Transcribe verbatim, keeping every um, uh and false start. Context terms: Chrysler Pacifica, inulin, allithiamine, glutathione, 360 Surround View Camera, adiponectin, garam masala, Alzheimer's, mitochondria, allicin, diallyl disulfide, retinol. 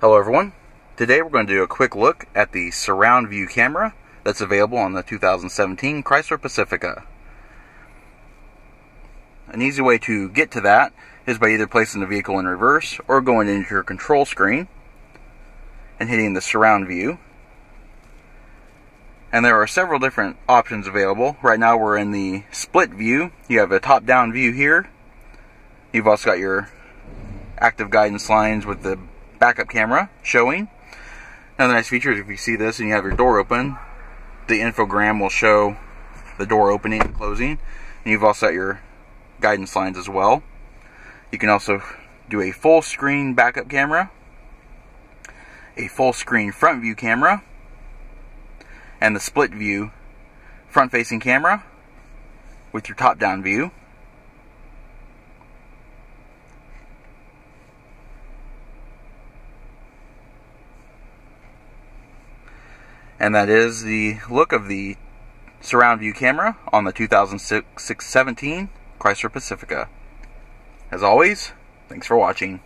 Hello everyone, today we're going to do a quick look at the surround view camera that's available on the two thousand seventeen Chrysler Pacifica. An easy way to get to that is by either placing the vehicle in reverse or going into your control screen and hitting the surround view. And there are several different options available. Right now we're in the split view. You have a top-down view here. You've also got your active guidance lines with the backup camera showing. Another nice feature is if you see this and you have your door open, the infogram will show the door opening and closing. And you've also got your guidance lines as well. You can also do a full screen backup camera, a full screen front view camera, and the split view front facing camera with your top down view. And that is the look of the surround view camera on the two thousand seventeen Chrysler Pacifica. As always, thanks for watching.